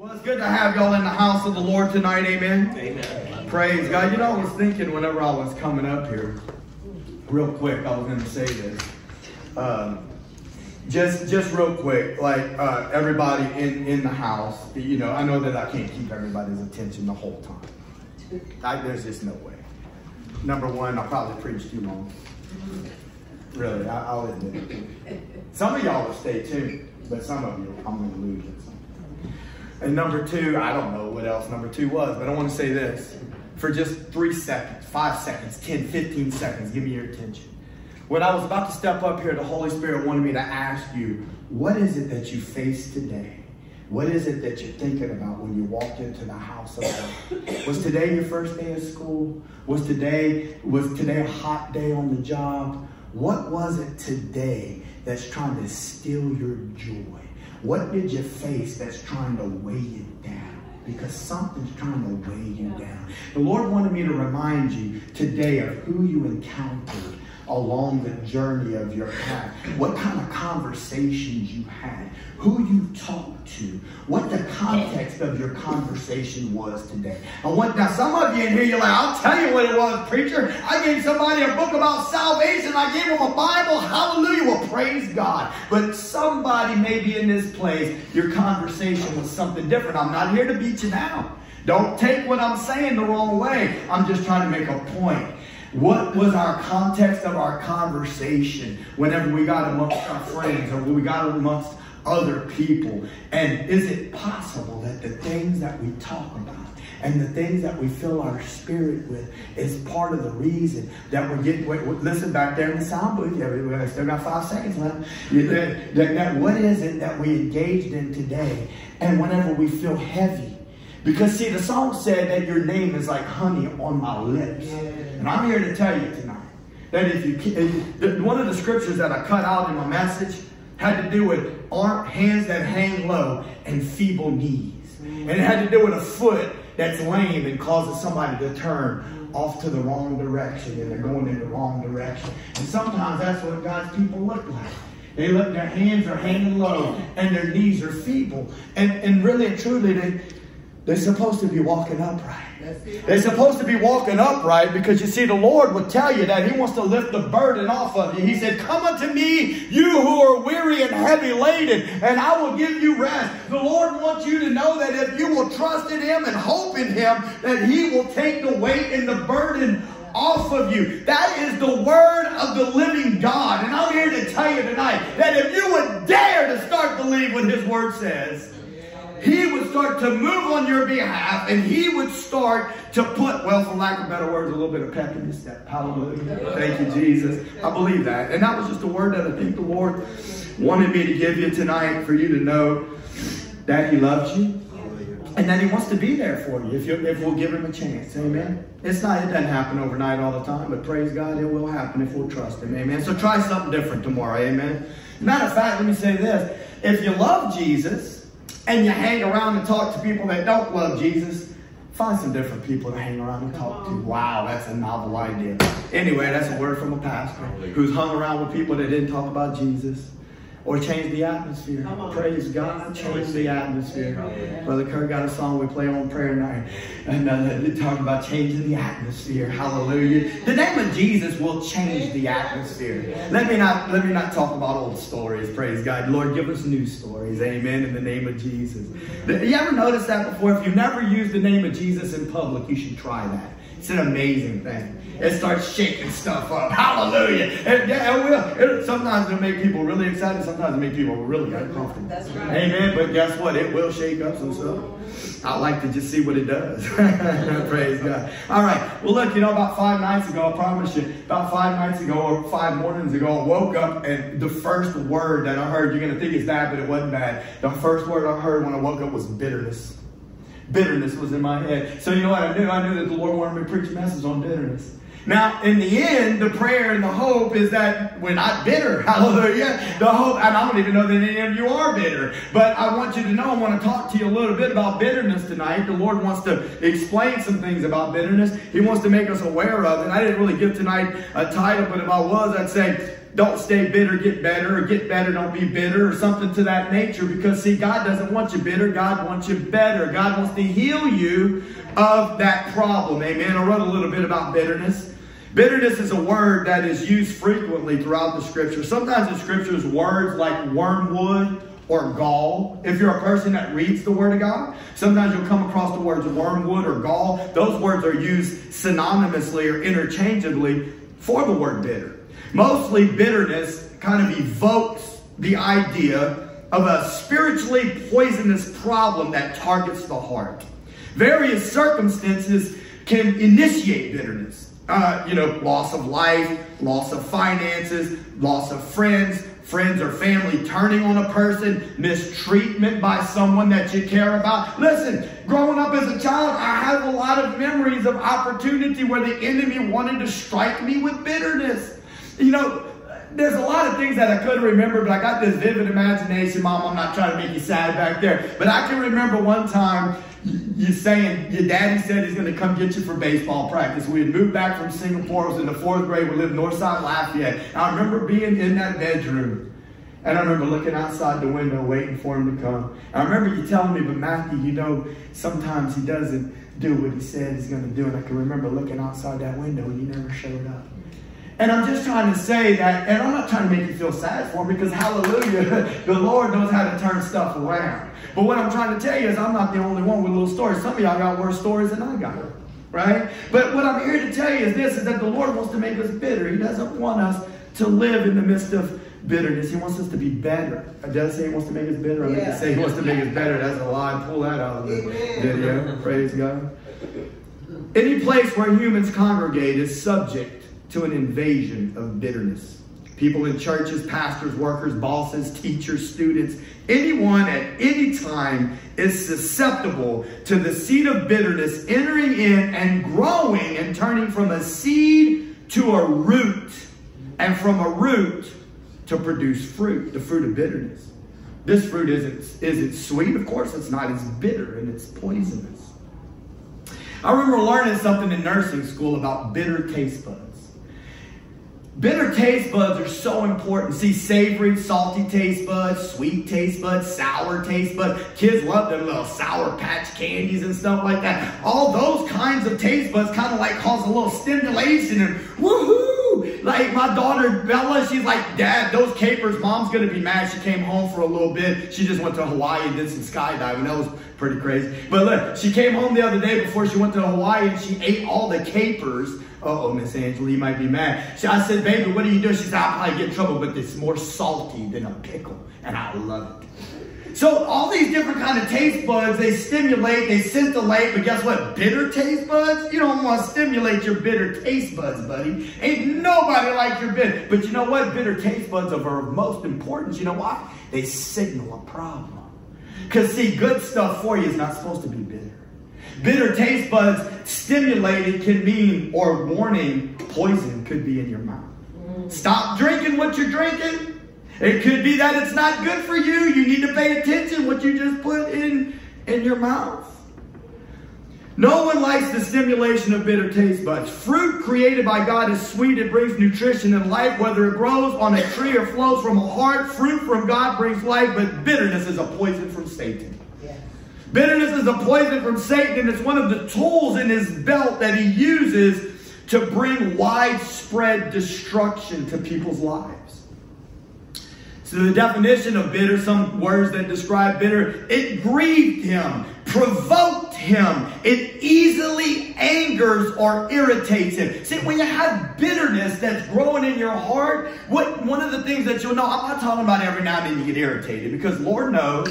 Well, it's good to have y'all in the house of the Lord tonight, amen? Amen. Praise God. You know, I was thinking whenever I was coming up here, real quick, I was going to say this. Just real quick, like everybody in the house, you know, I know that I can't keep everybody's attention the whole time. There's just no way. Number one, I probably preached too long. Really, I'll admit it. Some of y'all will stay tuned, but some of you, I'm going to lose it. And number two, I don't know what else number two was, but I want to say this. For just 3 seconds, 5 seconds, 10, 15 seconds, give me your attention. When I was about to step up here, the Holy Spirit wanted me to ask you, what is it that you face today? What is it that you're thinking about when you walked into the house of God? Was today your first day of school? Was today a hot day on the job? What was it today that's trying to steal your joy? What did you face that's trying to weigh you down? Because something's trying to weigh you down. The Lord wanted me to remind you today of who you encountered along the journey of your path, what kind of conversations you had, who you talked to, what the context of your conversation was today. And what, now some of you in here, you're like, I'll tell you what it was, preacher. I gave somebody a book about salvation. I gave them a Bible. Hallelujah. Well, praise God. But somebody maybe in this place, your conversation was something different. I'm not here to beat you down. Don't take what I'm saying the wrong way. I'm just trying to make a point. What was our context of our conversation whenever we got amongst our friends or we got amongst other people? And is it possible that the things that we talk about and the things that we fill our spirit with is part of the reason that we're getting, listen back there in the sound booth, I still got 5 seconds left. What is it that we engaged in today? And whenever we feel heavy, because see, the song said that your name is like honey on my lips. And I'm here to tell you tonight that one of the scriptures that I cut out in my message had to do with hands that hang low and feeble knees. And it had to do with a foot that's lame and causes somebody to turn off to the wrong direction, and they're going in the wrong direction. And sometimes that's what God's people look like. They look, their hands are hanging low and their knees are feeble. And really and truly, they're supposed to be walking upright. They're supposed to be walking upright because, you see, the Lord will tell you that he wants to lift the burden off of you. He said, come unto me, you who are weary and heavy laden, and I will give you rest. The Lord wants you to know that if you will trust in him and hope in him, that he will take the weight and the burden off of you. That is the word of the living God. And I'm here to tell you tonight that if you would dare to start to believe what his word says, he would start to move on your behalf, and he would start to put, well, for lack of better words, a little bit of pep in his step. Hallelujah. Thank you, Jesus. I believe that. And that was just a word that I think the Lord wanted me to give you tonight for you to know that he loves you and that he wants to be there for you if we'll give him a chance. Amen. It doesn't happen overnight all the time, but praise God, it will happen if we'll trust him. Amen. So try something different tomorrow. Amen. Matter of fact, let me say this. If you love Jesus, and you hang around and talk to people that don't love Jesus, find some different people to hang around and talk to. Wow, that's a novel idea. Anyway, that's a word from a pastor who's hung around with people that didn't talk about Jesus or change the atmosphere. Praise God, change the atmosphere. Brother Kirk got a song we play on prayer night, and talking about changing the atmosphere. Hallelujah. The name of Jesus will change the atmosphere. Let me not talk about old stories. Praise God. Lord, give us new stories. Amen. In the name of Jesus. You ever noticed that before? If you've never used the name of Jesus in public, you should try that. It's an amazing thing. It starts shaking stuff up. Hallelujah. Sometimes it'll make people really excited. Sometimes it'll make people really uncomfortable. That's right. Amen. But guess what? It will shake up some stuff. I like to just see what it does. Praise God. All right. Well, look, you know, about 5 nights ago, I promise you, about 5 nights ago or 5 mornings ago, I woke up and the first word that I heard, you're going to think it's bad, but it wasn't bad. The first word I heard when I woke up was bitterness. Bitterness was in my head. So you know what I knew? I knew that the Lord wanted me to preach a message on bitterness. Now, in the end, the prayer and the hope is that we're not bitter. Hallelujah. The hope, and I don't even know that any of you are bitter. But I want you to know, I want to talk to you a little bit about bitterness tonight. The Lord wants to explain some things about bitterness. He wants to make us aware of it. And I didn't really give tonight a title, but if I was, I'd say don't stay bitter, get better, or get better, don't be bitter, or something to that nature. Because, see, God doesn't want you bitter. God wants you better. God wants to heal you of that problem. Amen. I wrote a little bit about bitterness. Bitterness is a word that is used frequently throughout the Scripture. Sometimes in Scriptures, words like wormwood or gall. If you're a person that reads the Word of God, sometimes you'll come across the words wormwood or gall. Those words are used synonymously or interchangeably for the word bitter. Mostly bitterness kind of evokes the idea of a spiritually poisonous problem that targets the heart. Various circumstances can initiate bitterness. Loss of life, loss of finances, loss of friends or family turning on a person, mistreatment by someone that you care about. Listen, growing up as a child, I have a lot of memories of opportunity where the enemy wanted to strike me with bitterness. You know, there's a lot of things that I couldn't remember, but I got this vivid imagination. Mom, I'm not trying to make you sad back there, but I can remember one time you saying, your daddy said he's going to come get you for baseball practice. We had moved back from Singapore. I was in the fourth grade. We lived Northside, Lafayette. And I remember being in that bedroom, and I remember looking outside the window waiting for him to come. And I remember you telling me, but Matthew, you know, sometimes he doesn't do what he said he's going to do. And I can remember looking outside that window, and you never showed up. And I'm just trying to say that, and I'm not trying to make you feel sad for me, because hallelujah, the Lord knows how to turn stuff around. But what I'm trying to tell you is I'm not the only one with little stories. Some of y'all got worse stories than I got, right? But what I'm here to tell you is this, is that the Lord wants to make us bitter. He doesn't want us to live in the midst of bitterness. He wants us to be better. I didn't say he wants to make us bitter. I meant to say he wants to make us better. That's a lie. Pull that out of the video. Praise God. Any place where humans congregate is subject to an invasion of bitterness. People in churches, pastors, workers, bosses, teachers, students, anyone at any time is susceptible to the seed of bitterness entering in and growing and turning from a seed to a root, and from a root to produce fruit, the fruit of bitterness. This fruit isn't sweet, of course it's not, it's bitter and it's poisonous. I remember learning something in nursing school about bitter taste buds. Bitter taste buds are so important. See, savory, salty taste buds, sweet taste buds, sour taste buds. Kids love them little Sour Patch candies and stuff like that. All those kinds of taste buds kind of like cause a little stimulation and woohoo! Like my daughter Bella, she's like, Dad, those capers, Mom's going to be mad. She came home for a little bit. She just went to Hawaii and did some skydiving. That was pretty crazy. But look, she came home the other day before she went to Hawaii and she ate all the capers. Uh-oh, Miss Angelie, you might be mad. I said, baby, what are you doing? She said, I'll probably get in trouble, but it's more salty than a pickle, and I love it. So all these different kind of taste buds, they stimulate, they scintillate, but guess what? Bitter taste buds? You don't want to stimulate your bitter taste buds, buddy. Ain't nobody like your bitter. But you know what? Bitter taste buds are of most importance. You know why? They signal a problem. Because, see, good stuff for you is not supposed to be bitter. Bitter taste buds stimulated can mean, or warning, poison could be in your mouth. Stop drinking what you're drinking. It could be that it's not good for you. You need to pay attention what you just put in your mouth. No one likes the stimulation of bitter taste buds. Fruit created by God is sweet. It brings nutrition and life. Whether it grows on a tree or flows from a heart, fruit from God brings life, but bitterness is a poison from Satan. Bitterness is a poison from Satan, and it's one of the tools in his belt that he uses to bring widespread destruction to people's lives. So the definition of bitter, some words that describe bitter, it grieved him, provoked him, it easily angers or irritates him. See, when you have bitterness that's growing in your heart, one of the things that you'll know, I'm not talking about every now and then you get irritated, because Lord knows,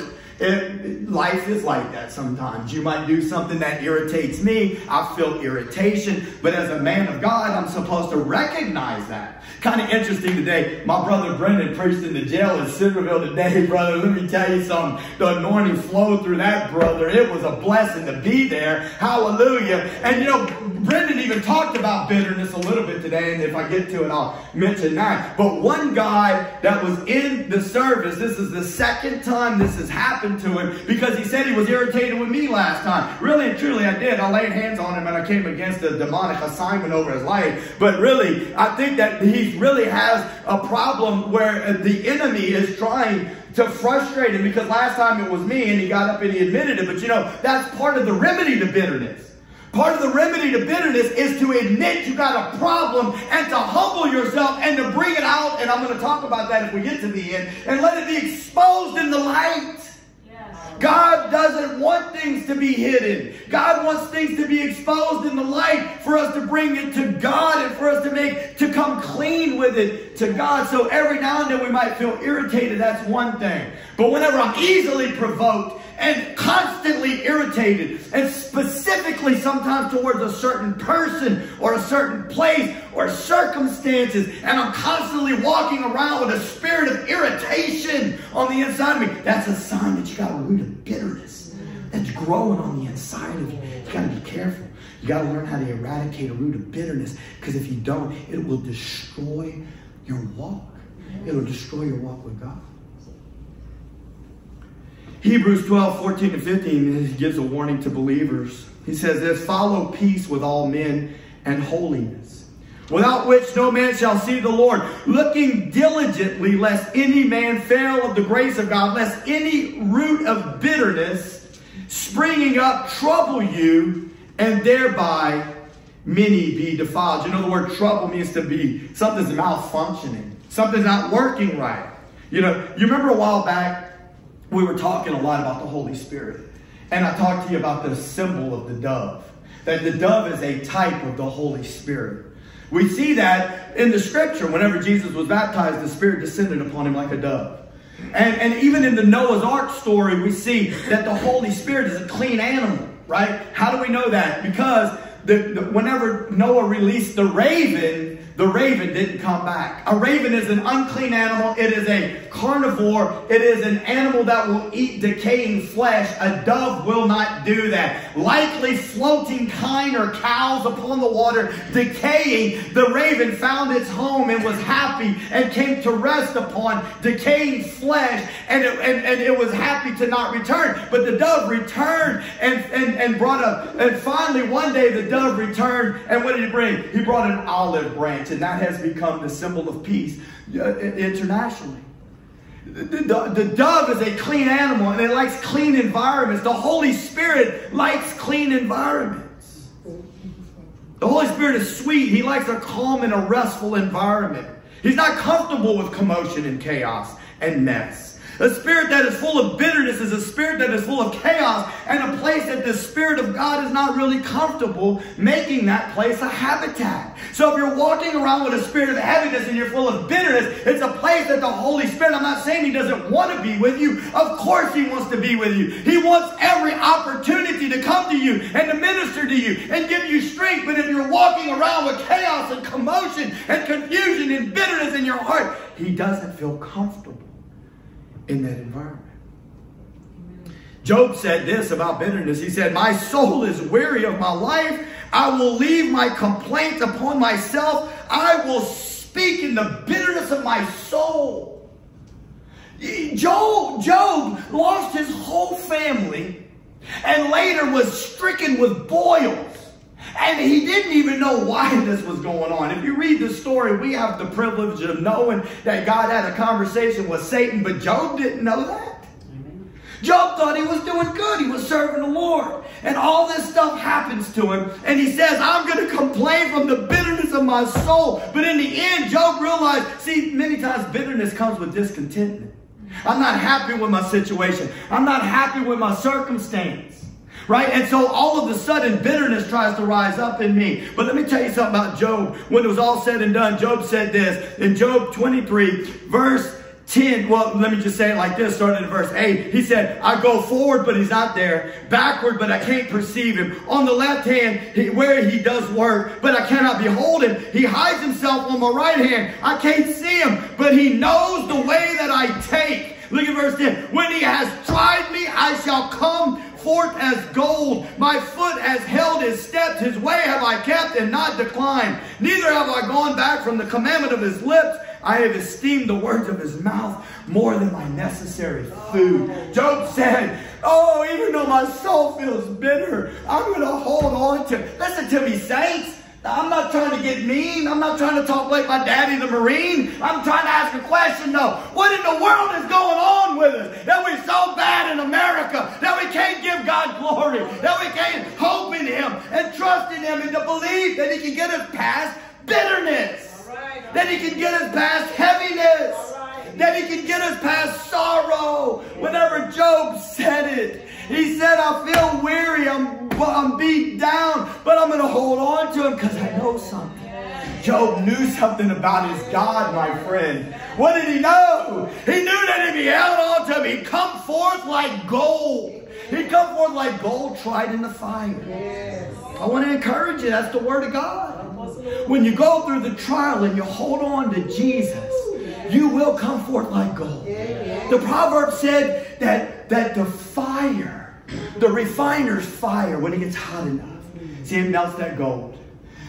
life is like that sometimes. You might do something that irritates me. I feel irritation. But as a man of God, I'm supposed to recognize that. Kind of interesting today. My brother Brendan preached in the jail in Centerville today, brother. Let me tell you something. The anointing flowed through that brother. It was a blessing to be there. Hallelujah. And you know, Brendan even talked about bitterness a little bit today, and if I get to it, I'll mention that. But one guy that was in the service, this is the second time this has happened to him, because he said he was irritated with me last time. Really and truly, I did. I laid hands on him, and I came against a demonic assignment over his life. But really, I think that he really has a problem where the enemy is trying to frustrate him, because last time it was me, and he got up and he admitted it. But you know, that's part of the remedy to bitterness. Part of the remedy to bitterness is to admit you got a problem and to humble yourself and to bring it out. And I'm going to talk about that if we get to the end. And let it be exposed in the light. Yes. God doesn't want things to be hidden. God wants things to be exposed in the light for us to bring it to God and for us to come clean with it to God. So every now and then we might feel irritated. That's one thing. But whenever I'm easily provoked and constantly irritated, and specifically sometimes towards a certain person or a certain place or circumstances, and I'm constantly walking around with a spirit of irritation on the inside of me, that's a sign that you got a root of bitterness that's growing on the inside of you. You got to be careful. You got to learn how to eradicate a root of bitterness, because if you don't, it will destroy your walk. It'll destroy your walk with God. Hebrews 12, 14 and 15 gives a warning to believers. He says this: follow peace with all men and holiness, without which no man shall see the Lord, looking diligently lest any man fail of the grace of God, lest any root of bitterness springing up trouble you, and thereby many be defiled. You know, the word trouble means to be, something's malfunctioning. Something's not working right. You know, you remember a while back, we were talking a lot about the Holy Spirit. And I talked to you about the symbol of the dove. That the dove is a type of the Holy Spirit. We see that in the scripture. Whenever Jesus was baptized, the Spirit descended upon him like a dove. And even in the Noah's Ark story, we see that the Holy Spirit is a clean animal, right? How do we know that? Because whenever Noah released the raven didn't come back. A raven is an unclean animal. It is a carnivore. It is an animal that will eat decaying flesh. A dove will not do that. Likely floating kine or cows upon the water, decaying, the raven found its home and was happy and came to rest upon decaying flesh. And it was happy to not return. But the dove returned and brought up. And finally, one day the dove returned. And what did he bring? He brought an olive branch. And that has become the symbol of peace internationally. The dove is a clean animal, and it likes clean environments. The Holy Spirit likes clean environments. The Holy Spirit is sweet. He likes a calm and a restful environment. He's not comfortable with commotion and chaos and mess. A spirit that is full of bitterness is a spirit that is full of chaos, and a place that the Spirit of God is not really comfortable, making that place a habitat. So if you're walking around with a spirit of heaviness and you're full of bitterness, it's a place that the Holy Spirit, I'm not saying He doesn't want to be with you. Of course He wants to be with you. He wants every opportunity to come to you and to minister to you and give you strength. But if you're walking around with chaos and commotion and confusion and bitterness in your heart, He doesn't feel comfortable in that environment. Amen. Job said this about bitterness. He said, my soul is weary of my life. I will leave my complaint upon myself. I will speak in the bitterness of my soul. Job lost his whole family and later was stricken with boils. And he didn't even know why this was going on. If you read the story, we have the privilege of knowing that God had a conversation with Satan, but Job didn't know that. Amen. Job thought he was doing good. He was serving the Lord. And all this stuff happens to him. And he says, I'm going to complain from the bitterness of my soul. But in the end, Job realized, see, many times bitterness comes with discontentment. I'm not happy with my situation. I'm not happy with my circumstance. Right? And so all of a sudden, bitterness tries to rise up in me. But let me tell you something about Job. When it was all said and done, Job said this. In Job 23, verse 10, well, let me just say it like this, starting in verse 8. He said, I go forward, but He's not there. Backward, but I can't perceive Him. On the left hand, where He does work, but I cannot behold Him. He hides Himself on my right hand. I can't see Him, but He knows the way that I take. Look at verse 10. When He has tried me, I shall come forth as gold. My foot has held his steps. His way have I kept and not declined. Neither have I gone back from the commandment of his lips. I have esteemed the words of his mouth more than my necessary food. Job said, oh, even though my soul feels bitter, I'm going to hold on to it. Listen to me, saints. I'm not trying to get mean. I'm not trying to talk like my daddy the Marine. I'm trying to ask a question, though. What in the world is going on with us that we're so bad in America that we can't give God glory, that we can't hope in him and trust in him and to believe that he can get us past bitterness, that he can get us past heaviness, that he can get us past sorrow? Whenever Job said it, he said, I feel weary, I'm beat down, but I'm going to hold on to him because I know something. Job knew something about his God, my friend. What did he know? He knew that if he held on to him, he'd come forth like gold. He'd come forth like gold tried in the fire. I want to encourage you. That's the word of God. When you go through the trial and you hold on to Jesus, you will come forth like gold. The proverb said that the fire, the refiner's fire, when it gets hot enough, see, it melts that gold.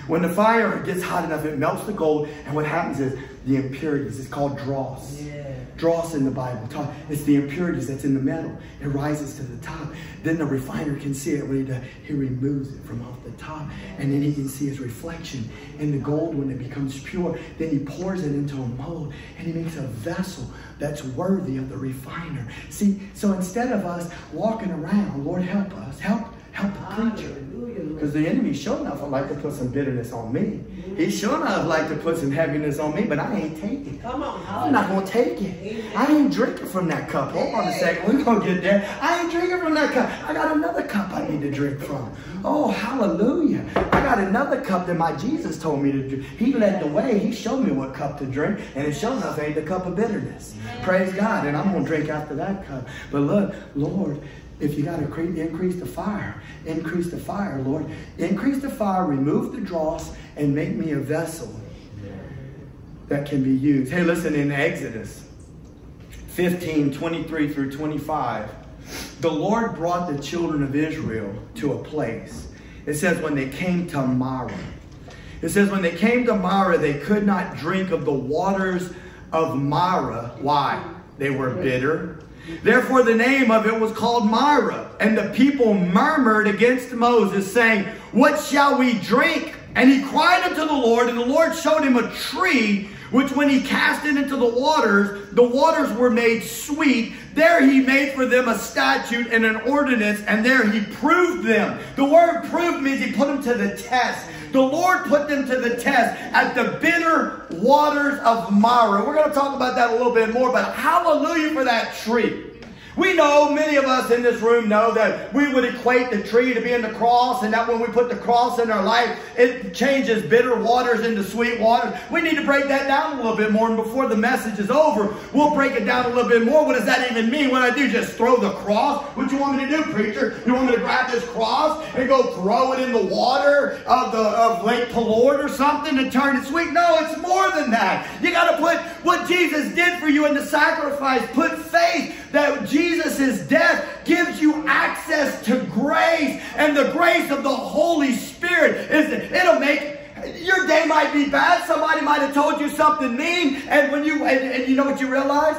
When the fire gets hot enough, it melts the gold, and what happens is the impurities. It's called dross. Yeah. Dross in the Bible. It's the impurities that's in the metal. It rises to the top. Then the refiner can see it. When he does, he removes it from off the top, and then he can see his reflection in the gold when it becomes pure. Then he pours it into a mold, and he makes a vessel that's worthy of the refiner. See, so instead of us walking around, Lord, help us, help the preacher. Because the enemy sure enough would like to put some bitterness on me. He sure enough would like to put some heaviness on me, but I ain't taking it. I'm not going to take it. I ain't drinking from that cup. Hold on a second. We're going to get there. I ain't drinking from that cup. I got another cup I need to drink from. Oh, hallelujah. I got another cup that my Jesus told me to drink. He led the way. He showed me what cup to drink. And it sure enough ain't the cup of bitterness. Praise God. And I'm going to drink after that cup. But look, Lord, if you got to increase the fire, Lord. Increase the fire, remove the dross, and make me a vessel that can be used. Hey, listen, in Exodus 15:23-25, the Lord brought the children of Israel to a place. It says when they came to Mara. It says when they came to Mara, they could not drink of the waters of Mara. Why? They were bitter. Therefore the name of it was called Mara. And the people murmured against Moses, saying, what shall we drink? And he cried unto the Lord, and the Lord showed him a tree, which when he cast it into the waters were made sweet. There he made for them a statute and an ordinance, and there he proved them. The word proved means he put them to the test. The Lord put them to the test at the bitter waters of Mara. We're going to talk about that a little bit more, but hallelujah for that tree. We know, many of us in this room know, that we would equate the tree to being the cross, and that when we put the cross in our life, it changes bitter waters into sweet waters. We need to break that down a little bit more, and before the message is over, we'll break it down a little bit more. What does that even mean? What I do, just throw the cross? What you want me to do, preacher? You want me to grab this cross and go throw it in the water of Lake Pelord or something to turn it sweet? No, it's more than that. You got to put what Jesus did for you in the sacrifice. Put faith that Jesus' death gives you access to grace, and the grace of the Holy Spirit it'll make your day might be bad. Somebody might have told you something mean, and when you and you know what you realize?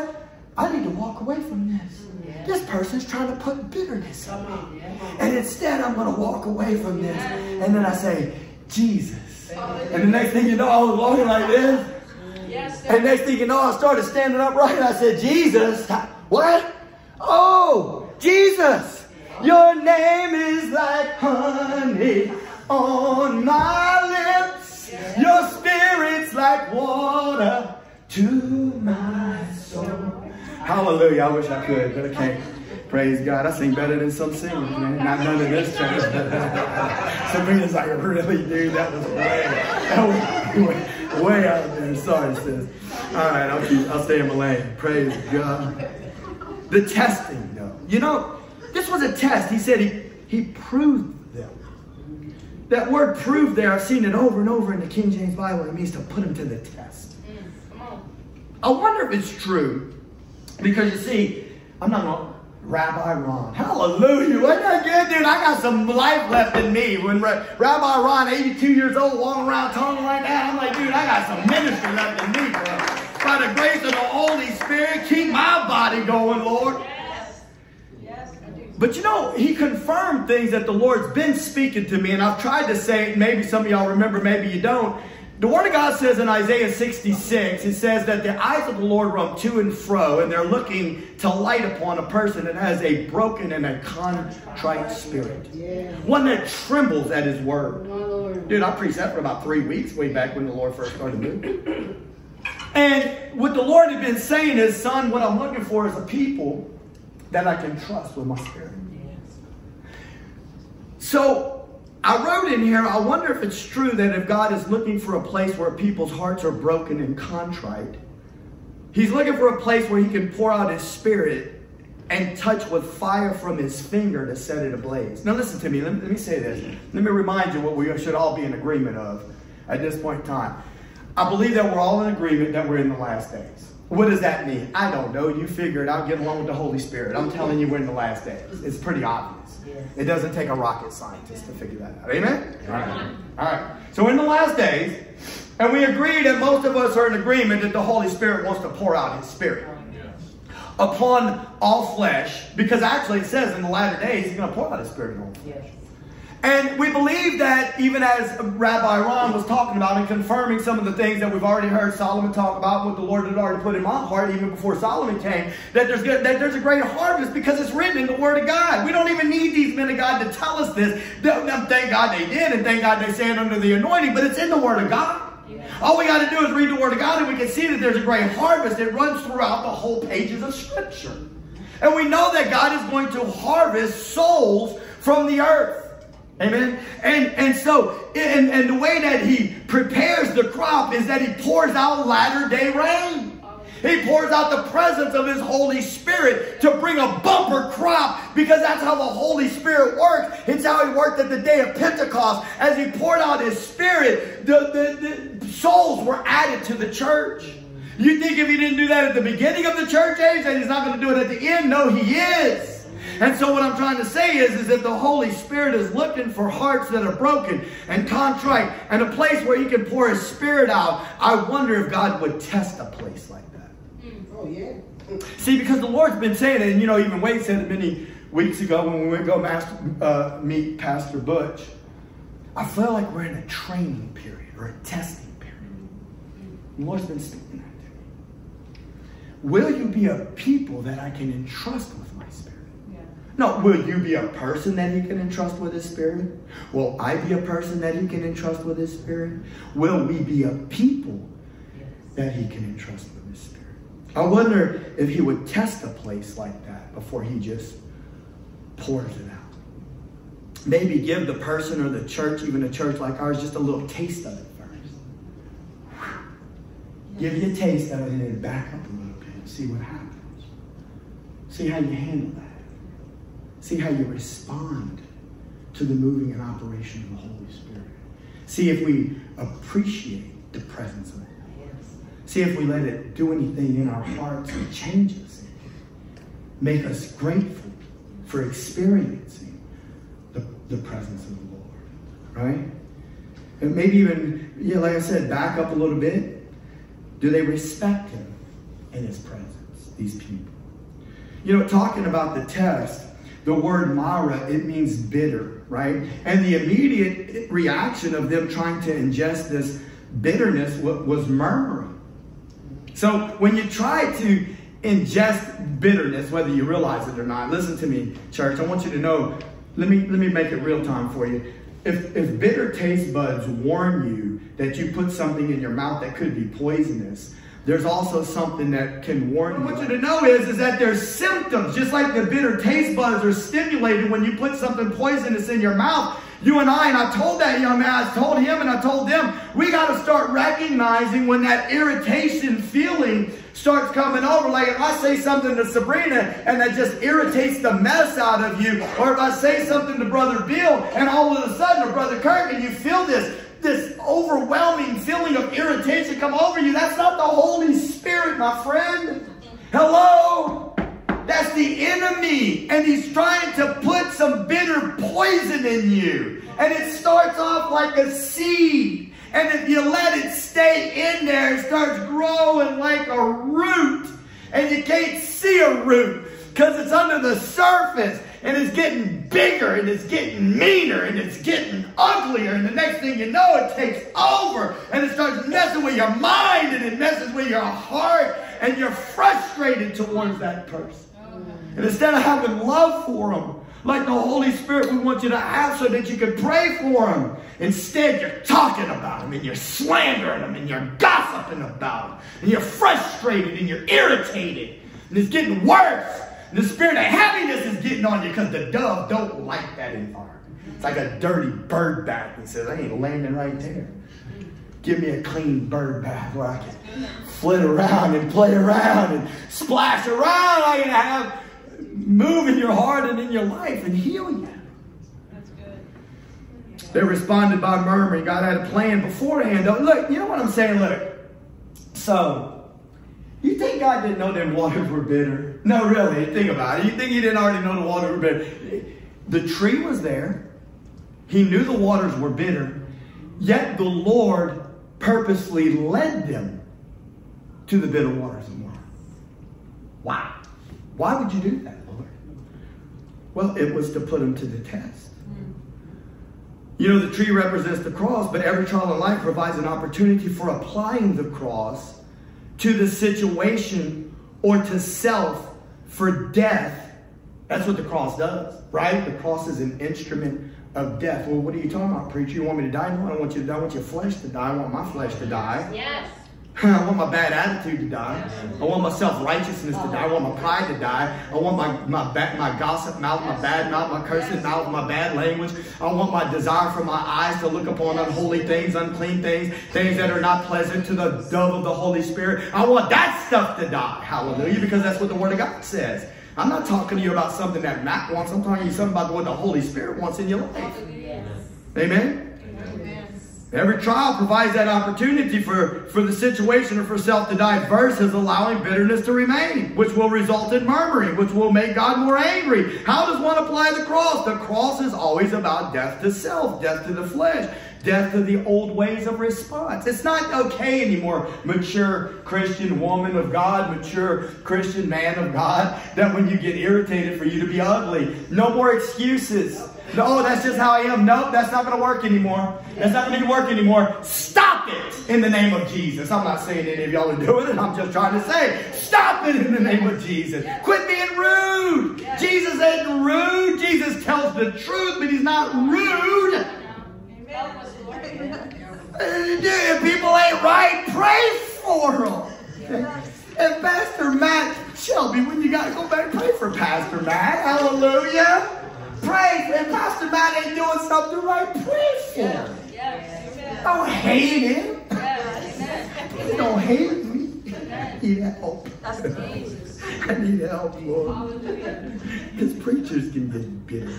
I need to walk away from this. Yeah. This person's trying to put bitterness on me. Yeah. And instead I'm gonna walk away from this. Yeah. And then I say, Jesus. Oh, and the next thing you know, I was walking like this. Yes, and next thing you know, I started standing upright and I said, Jesus, what? Oh, Jesus, your name is like honey on my lips. Your spirit's like water to my soul. Hallelujah. I wish I could, but I can't. Praise God. I sing better than some singers, man. Not none of this church. Sabrina's like, really, dude? That was way out there. Sorry, sis. All right, I'll stay in my lane. Praise God. The testing, though. You know, this was a test. He said he proved them. That word proved there, I've seen it over and over in the King James Bible. It means to put them to the test. Yes, come on. I wonder if it's true. Because, you see, I'm not going to Rabbi Ron. Hallelujah. Ain't that good, dude? I got some life left in me. When Rabbi Ron, 82 years old, walking around talking like that, I'm like, dude, I got some ministry left in me, bro. By the grace of the Holy Spirit, keep my body going, Lord. Yes. Yes, I do. But you know, he confirmed things that the Lord's been speaking to me, and I've tried to say it. Maybe some of y'all remember, maybe you don't. The Word of God says in Isaiah 66, it says that the eyes of the Lord roam to and fro, and they're looking to light upon a person that has a broken and a contrite spirit. Yeah. One that trembles at His Word. My Lord. Dude, I preached that for about 3 weeks, way back when the Lord first started moving. And what the Lord had been saying is, son, what I'm looking for is a people that I can trust with my spirit. Yes. So, I wrote in here, I wonder if it's true that if God is looking for a place where people's hearts are broken and contrite, He's looking for a place where He can pour out His Spirit and touch with fire from His finger to set it ablaze. Now listen to me. Let me say this. Let me remind you what we should all be in agreement of at this point in time. I believe that we're all in agreement that we're in the last days. What does that mean? I don't know. You figure it out. Get along with the Holy Spirit. I'm telling you, we're in the last days. It's pretty obvious. It doesn't take a rocket scientist to figure that out. Amen? All right. All right. So we're in the last days, and we agree that most of us are in agreement that the Holy Spirit wants to pour out His Spirit upon all flesh, because actually it says in the latter days He's going to pour out His Spirit on all flesh. And we believe that even as Rabbi Ron was talking about and confirming some of the things that we've already heard Solomon talk about, what the Lord had already put in my heart even before Solomon came, that there's a great harvest because it's written in the Word of God. We don't even need these men of God to tell us this. Thank God they did, and thank God they stand under the anointing, but it's in the Word of God. All we got to do is read the Word of God, and we can see that there's a great harvest that runs throughout the whole pages of Scripture. And we know that God is going to harvest souls from the earth. Amen. And so the way that He prepares the crop is that He pours out latter day rain. He pours out the presence of His Holy Spirit to bring a bumper crop, because that's how the Holy Spirit works. It's how He worked at the day of Pentecost. As He poured out His Spirit, the souls were added to the church. You think if He didn't do that at the beginning of the church age, that He's not going to do it at the end? No, He is. And so what I'm trying to say is that the Holy Spirit is looking for hearts that are broken and contrite and a place where He can pour His Spirit out. I wonder if God would test a place like that. Oh, yeah. See, because the Lord's been saying it, and you know, even Wade said it many weeks ago when we went to go meet Pastor Butch. I feel like we're in a training period or a testing period. The Lord's been speaking that to me. Will you be a people that I can entrust with my Spirit? No, will you be a person that He can entrust with His Spirit? Will I be a person that He can entrust with His Spirit? Will we be a people that He can entrust with His Spirit? I wonder if He would test a place like that before He just pours it out. Maybe give the person or the church, even a church like ours, just a little taste of it first. Give you a taste of it and then back up a little bit and see what happens. See how you handle that. See how you respond to the moving and operation of the Holy Spirit. See if we appreciate the presence of the Lord. See if we let it do anything in our hearts and change us. Make us grateful for experiencing the presence of the Lord, right? And maybe even, yeah, like I said, back up a little bit. Do they respect Him in His presence, these people? You know, talking about the test, the word Mara, it means bitter, right? And the immediate reaction of them trying to ingest this bitterness was murmuring. So when you try to ingest bitterness, whether you realize it or not, listen to me, church, I want you to know, let me make it real time for you. If bitter taste buds warn you that you put something in your mouth that could be poisonous, there's also something that can warn you. What I want you to know is that there's symptoms. Just like the bitter taste buds are stimulated when you put something poisonous in your mouth, you and I told that young man, I told him and I told them, we got to start recognizing when that irritation feeling starts coming over. Like if I say something to Sabrina and that just irritates the mess out of you, or if I say something to Brother Bill and all of a sudden, or Brother Kirk, and you feel this overwhelming feeling of irritation come over you, that's not the Holy Spirit, my friend. Hello? That's That's the enemy, and he's trying to put some bitter poison in you. And it starts off like a seed, and if you let it stay in there, it starts growing like a root, and you can't see a root because it's under the surface, and it's getting bigger, and it's getting meaner, and it's getting uglier, and the next thing you know, it takes over, and it starts messing with your mind, and it messes with your heart, and you're frustrated towards that person. And instead of having love for them, like the Holy Spirit, we want you to have so that you can pray for them. Instead, you're talking about them, and you're slandering them, and you're gossiping about them, and you're frustrated, and you're irritated, and it's getting worse. And the spirit of heaviness is getting on you because the dove don't like that environment. It's like a dirty bird bath. He says, I ain't landing right there. Give me a clean bird bath where I can flit around and play around and splash around. I can have move in your heart and in your life and heal you. That's good. They responded by murmuring. God had a plan beforehand. Look, you know what I'm saying? Look, so you think God didn't know their waters were bitter? No, really, think about it. You think he didn't already know the waters were bitter? The tree was there. He knew the waters were bitter. Yet the Lord purposely led them to the bitter waters of Moab. Wow. Why would you do that, Lord? Well, it was to put them to the test. You know, the tree represents the cross, but every trial in life provides an opportunity for applying the cross to the situation or to self for death. That's what the cross does, right? The cross is an instrument of death. Well, what are you talking about, preacher? You want me to die? No, I don't want you to die. I want your flesh to die. I want my flesh to die. Yes. I want my bad attitude to die. I want my self-righteousness to die. I want my pride to die. I want my gossip mouth, my bad mouth, my cursing mouth, my bad language. I want my desire for my eyes to look upon unholy things, unclean things, things that are not pleasant to the dove of the Holy Spirit. I want that stuff to die. Hallelujah, because that's what the Word of God says. I'm not talking to you about something that Matt wants. I'm talking to you something about what the Holy Spirit wants in your life. Yes. Amen? Every trial provides that opportunity for the situation or for self to die versus allowing bitterness to remain, which will result in murmuring, which will make God more angry. How does one apply the cross? The cross is always about death to self, death to the flesh, death to the old ways of response. It's not okay anymore, mature Christian woman of God, mature Christian man of God, that when you get irritated for you to be ugly. No more excuses. No, oh, that's just how I am. Nope, that's not going to work anymore. That's not going to work anymore. Stop it in the name of Jesus. I'm not saying any of y'all are doing it. I'm just trying to say, stop it in the name of Jesus. Quit being rude. Jesus isn't rude. Jesus tells the truth, but he's not rude. If people ain't right, pray for them. And Pastor Matt, Shelby, when you got to go back, pray for Pastor Matt. Hallelujah. Pray, and Pastor Matt ain't doing something right, pray for him. Yes. Don't hate him. Yes. Don't hate me. I need help. I need help, Lord. Because preachers can get bitter.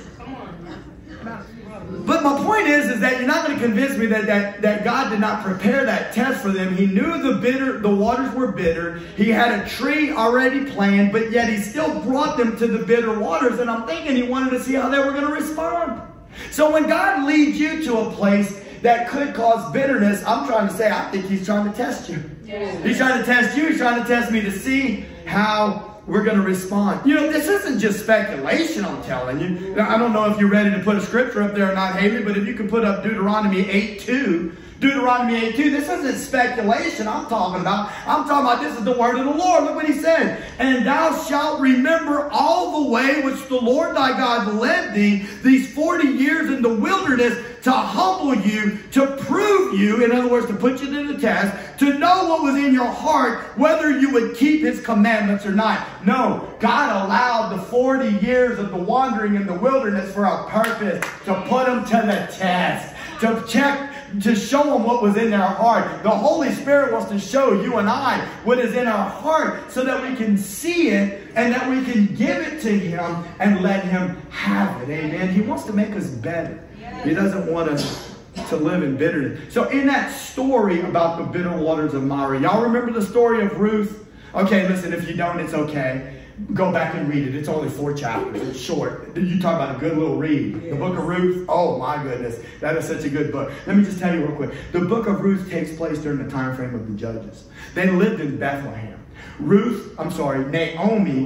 But my point is that you're not going to convince me that God did not prepare that test for them. He knew the waters were bitter. He had a tree already planned, but yet he still brought them to the bitter waters. And I'm thinking he wanted to see how they were going to respond. So when God leads you to a place that could cause bitterness, I'm trying to say, I think he's trying to test you. Yes. He's trying to test you. He's trying to test me to see how we're going to respond. You know, this isn't just speculation, I'm telling you. Now, I don't know if you're ready to put a scripture up there or not, Haley, but if you can put up Deuteronomy 8:2. Deuteronomy 8:2, this isn't speculation I'm talking about. I'm talking about this is the word of the Lord. Look what he said. And thou shalt remember all the way which the Lord thy God led thee these 40 years in the wilderness to humble you, to prove you, in other words, to put you to the test, to know what was in your heart, whether you would keep his commandments or not. No, God allowed the 40 years of the wandering in the wilderness for a purpose, to put them to the test, to check, to show them what was in their heart. The Holy Spirit wants to show you and I what is in our heart so that we can see it and that we can give it to him and let him have it. Amen. He wants to make us better. He doesn't want us to live in bitterness. So in that story about the bitter waters of Mara, y'all remember the story of Ruth? Okay, listen, if you don't, it's okay. Go back and read it. It's only 4 chapters. It's short. You talk about a good little read. Yes. The book of Ruth, oh my goodness, that is such a good book. Let me just tell you real quick. The book of Ruth takes place during the time frame of the judges. They lived in Bethlehem. Naomi,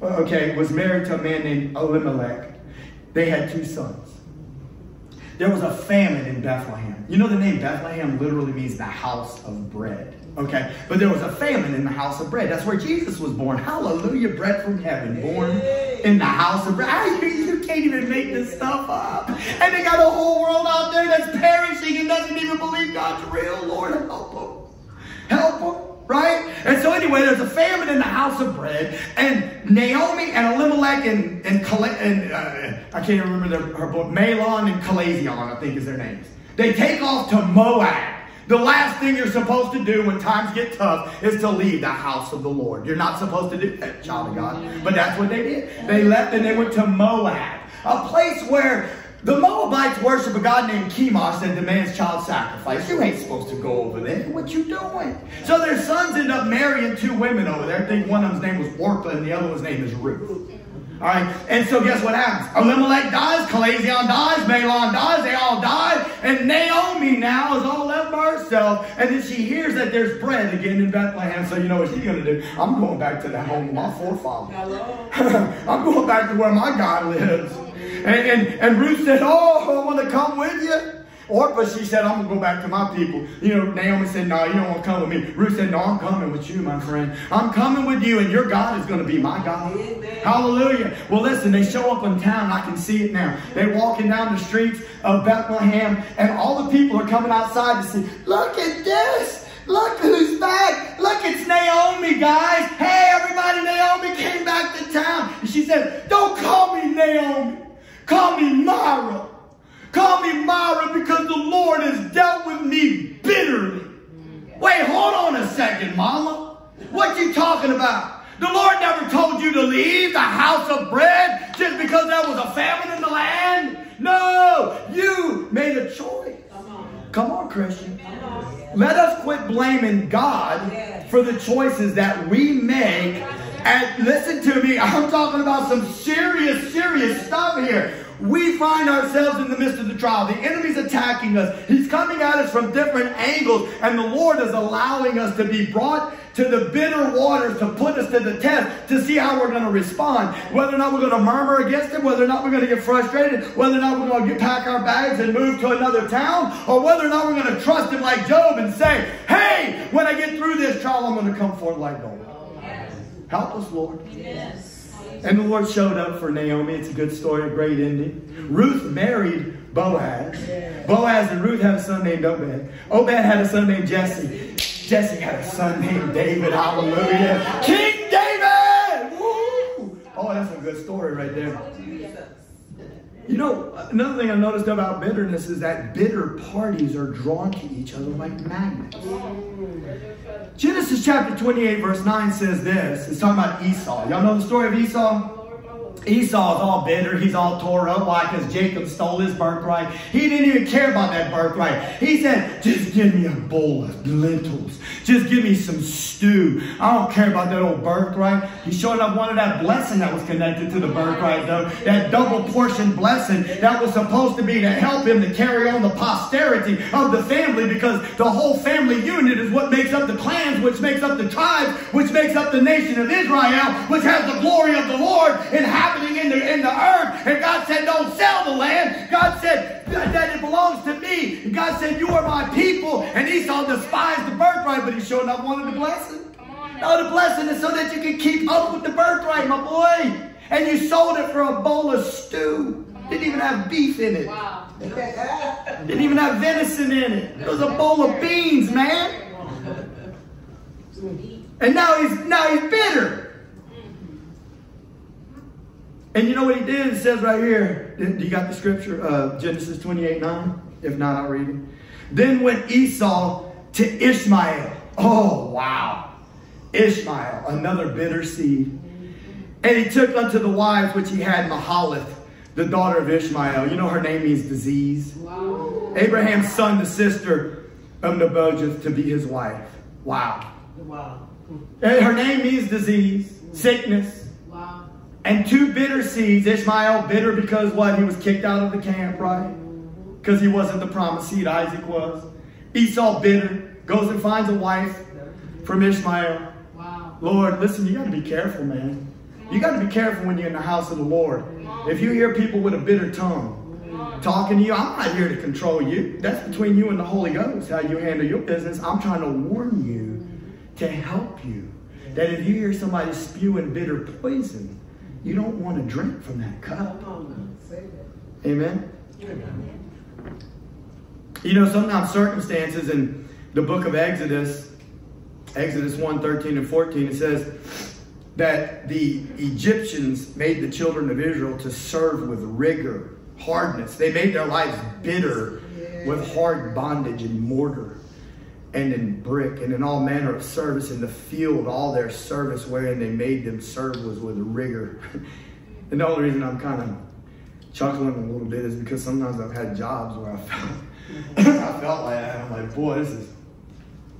was married to a man named Elimelech. They had 2 sons. There was a famine in Bethlehem. You know the name Bethlehem literally means the house of bread. Okay, but there was a famine in the house of bread. That's where Jesus was born. Hallelujah, bread from heaven, born in the house of bread. You can't even make this stuff up. And they got a whole world out there that's perishing and doesn't even believe God's real. Lord, help them. Help them. Right? And so anyway, there's a famine in the house of bread, and Naomi and Elimelech and I can't even remember her book, Malon and Kalazion, I think is their names. They take off to Moab. The last thing you're supposed to do when times get tough is to leave the house of the Lord. You're not supposed to do that, child of God. But that's what they did. They left and they went to Moab, a place where the Moabites worship a god named Chemosh that demands child sacrifice. You ain't supposed to go over there. What you doing? So their sons end up marrying 2 women over there. I think one of them's name was Orpah and the other one's name is Ruth. All right, and so guess what happens? Elimelech dies, Kalazion dies, Malon dies, they all die, and Naomi now is all left by herself, and then she hears that there's bread again in Bethlehem, so you know what she's going to do? I'm going back to the home of my forefathers. I'm going back to where my God lives. And Ruth said, oh, I want to come with you. Orpah, she said, I'm going to go back to my people. You know, Naomi said, no, you don't want to come with me. Ruth said, no, I'm coming with you, my friend. I'm coming with you, and your God is going to be my God. Amen. Hallelujah. Well, listen, they show up in town. I can see it now. They're walking down the streets of Bethlehem, and all the people are coming outside to see, look at this. Look who's back. Look, it's Naomi, guys. Hey, everybody, Naomi came back to town. And she said, don't call me Naomi. Call me Mara. Call me Mara because the Lord has dealt with me bitterly. Wait, hold on a second, Mama. What you talking about? The Lord never told you to leave the house of bread just because there was a famine in the land. No, you made a choice. Come on, Christian. Let us quit blaming God for the choices that we make. And listen to me, I'm talking about some serious, serious stuff here. We find ourselves in the midst of the trial. The enemy's attacking us. He's coming at us from different angles. And the Lord is allowing us to be brought to the bitter waters to put us to the test to see how we're going to respond. Whether or not we're going to murmur against Him, whether or not we're going to get frustrated, whether or not we're going to pack our bags and move to another town, or whether or not we're going to trust Him like Job and say, hey, when I get through this trial, I'm going to come forth like Noah. Help us, Lord. Yes. And the Lord showed up for Naomi. It's a good story, a great ending. Ruth married Boaz. Boaz and Ruth had a son named Obed. Obed had a son named Jesse. Jesse had a son named David. Hallelujah. King David! Woo! Oh, that's a good story right there. You know, another thing I noticed about bitterness is that bitter parties are drawn to each other like magnets. Genesis chapter 28 verse 9 says this. It's talking about Esau. Y'all know the story of Esau? Esau's all bitter. He's all tore up. Why? Because Jacob stole his birthright. He didn't even care about that birthright. He said, just give me a bowl of lentils. Just give me some stew. I don't care about that old birthright. He showed up one of that blessing that was connected to the birthright, though. That double portion blessing that was supposed to be to help him to carry on the posterity of the family, because the whole family unit is what makes up the clans, which makes up the tribes, which makes up the nation of Israel, which has the glory of the Lord and happening in the earth. And God said, don't sell the land. God said that it belongs to me. And God said, you are my people. And Esau despised the birthright, but he showed up wanted the blessing. No, the blessing is so that you can keep up with the birthright, my boy. And you sold it for a bowl of stew. Didn't even have beef in it. Wow. Didn't even have venison in it. It was a bowl of beans, man. And now he's bitter. And you know what he did? It says right here. Do you got the scripture? Genesis 28:9. If not, I'll read it. Then went Esau to Ishmael. Oh, wow. Ishmael, another bitter seed. And he took unto the wives which he had Mahalath, the daughter of Ishmael. You know her name means disease. Wow. Abraham's son, the sister of Nebuchadnezzar, to be his wife. Wow. Wow. And her name means disease, sickness. And two bitter seeds. Ishmael, bitter because what? He was kicked out of the camp, right? Because he wasn't the promised seed. Isaac was. Esau, bitter, goes and finds a wife from Ishmael. Wow. Lord, listen, you got to be careful, man. You got to be careful when you're in the house of the Lord. If you hear people with a bitter tongue talking to you, I'm not here to control you. That's between you and the Holy Ghost, how you handle your business. I'm trying to warn you, to help you, that if you hear somebody spewing bitter poison, you don't want to drink from that cup. Amen? Amen. You know, sometimes circumstances in the book of Exodus, Exodus 1:13 and 14, it says that the Egyptians made the children of Israel to serve with rigor, hardness. They made their lives bitter with hard bondage and mortar and in brick and in all manner of service in the field. All their service wherein they made them serve was with rigor. And the only reason I'm kind of chuckling a little bit is because sometimes I've had jobs where I felt, I felt like that. I'm like, boy, this is,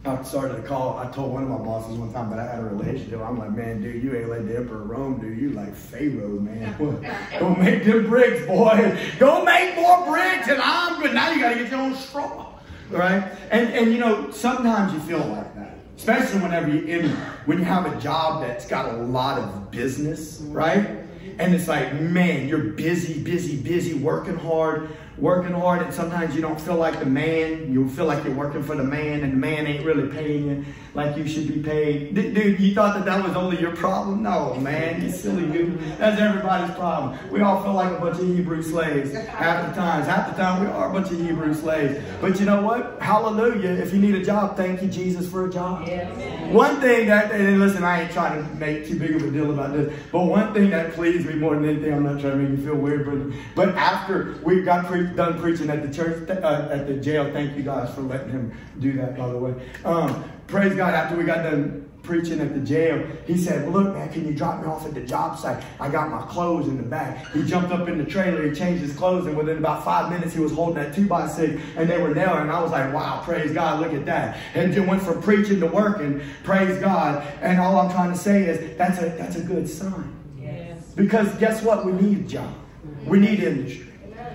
I started to call, I told one of my bosses one time, but I had a relationship. I'm like, man, dude, you ain't like the Emperor of Rome, dude. You like Pharaoh, man. Go make them bricks, boy. Go make more bricks, and I'm good. Now you got to get your own straw. Right? And you know, sometimes you feel like that, especially whenever you when you have a job that's got a lot of business, right? And it's like, man, you're busy, busy, busy, working hard, and sometimes you don't feel like the man. You feel like you're working for the man, and the man ain't really paying you like you should be paid. Dude, you thought that that was only your problem? No, man, you silly dude. That's everybody's problem. We all feel like a bunch of Hebrew slaves half the time. Half the time, we are a bunch of Hebrew slaves. But you know what? Hallelujah. If you need a job, thank you, Jesus, for a job. Yes. One thing that, and listen, I ain't trying to make too big of a deal about this, but one thing that pleased me more than anything, I'm not trying to make you feel weird, but after we got done preaching at the church, at the jail. Thank you guys for letting him do that, by the way. Praise God, after we got done preaching at the jail, he said, look, man, can you drop me off at the job site? I got my clothes in the back. He jumped up in the trailer, he changed his clothes, and within about 5 minutes, he was holding that 2x6, and they were nailing. And I was like, wow, praise God, look at that. And it went from preaching to working, praise God. And all I'm trying to say is, that's a good sign. Yes. Because guess what? We need a job. We need industry.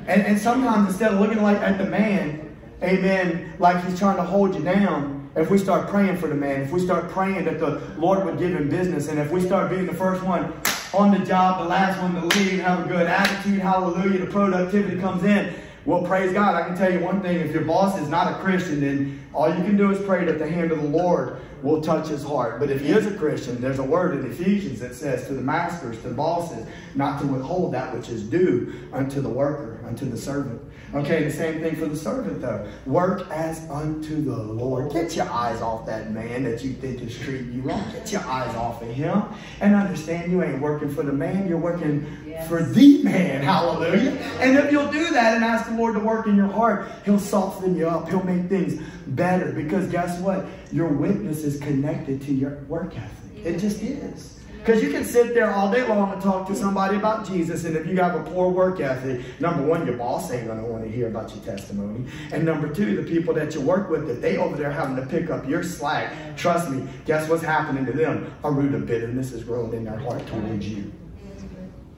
And sometimes instead of looking like at the man, amen, like he's trying to hold you down, if we start praying for the man, if we start praying that the Lord would give him business, and if we start being the first one on the job, the last one to leave, have a good attitude, hallelujah, the productivity comes in. Well, praise God, I can tell you one thing. If your boss is not a Christian, then all you can do is pray that the hand of the Lord will touch his heart. But if he is a Christian, there's a word in Ephesians that says to the masters, to the bosses, not to withhold that which is due unto the worker, unto the servant. Okay, the same thing for the servant, though. Work as unto the Lord. Get your eyes off that man that you think is treating you wrong. Get your eyes off of him and understand you ain't working for the man. You're working for the man. Hallelujah. And if you'll do that and ask the Lord to work in your heart, he'll soften you up. He'll make things better, because guess what? Your witness is connected to your work ethic. It just is. Because you can sit there all day long and talk to somebody about Jesus, and if you have a poor work ethic, number one, your boss ain't going to want to hear about your testimony. And number two, the people that you work with, that they over there having to pick up your slack, trust me, guess what's happening to them? A root of bitterness is growing in their heart towards you.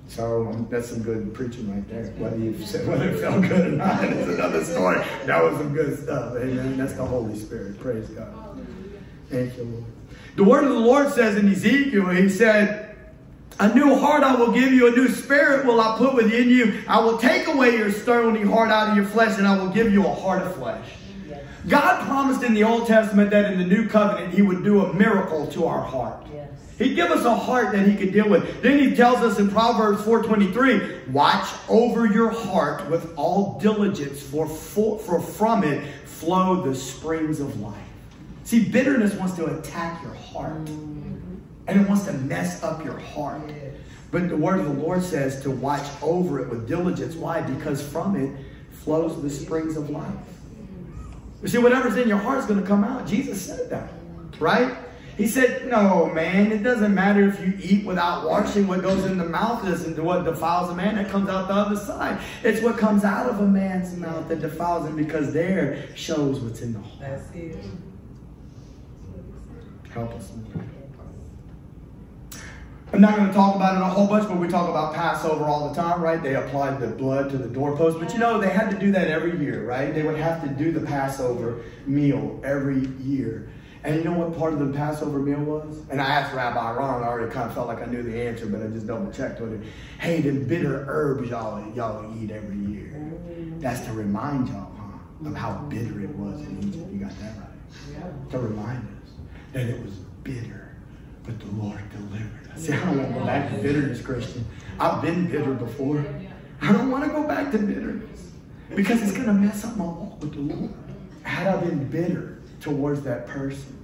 So that's some good preaching right there. Whether it felt good or not is another story. That was some good stuff. Amen. That's the Holy Spirit. Praise God. Thank you, Lord. The word of the Lord says in Ezekiel, he said, a new heart I will give you, a new spirit will I put within you. I will take away your stony heart out of your flesh, and I will give you a heart of flesh. Yes. God promised in the Old Testament that in the new covenant, he would do a miracle to our heart. Yes. He'd give us a heart that he could deal with. Then he tells us in Proverbs 4:23, watch over your heart with all diligence, for from it flow the springs of life. See, bitterness wants to attack your heart, and it wants to mess up your heart. But the word of the Lord says to watch over it with diligence. Why? Because from it flows the springs of life. You see, whatever's in your heart is going to come out. Jesus said that, right? He said, no, man, it doesn't matter if you eat without washing. What goes in the mouth isn't what defiles a man. That comes out the other side. It's what comes out of a man's mouth that defiles him, because there shows what's in the heart. That's it. Help us. I'm not going to talk about it a whole bunch, but we talk about Passover all the time, right? They applied the blood to the doorpost. But you know, they had to do that every year, right? They would have to do the Passover meal every year. And you know what part of the Passover meal was? And I asked Rabbi Ron, I already kind of felt like I knew the answer, but I just double checked with him. Hey, the bitter herbs y'all eat every year. That's to remind y'all, huh, of how bitter it was in Egypt. You got that right. Yeah. To remind us that it was bitter, but the Lord delivered us. See, I don't want to go back to bitterness, Christian. I've been bitter before. I don't want to go back to bitterness because it's going to mess up my walk with the Lord. Had I been bitter towards that person,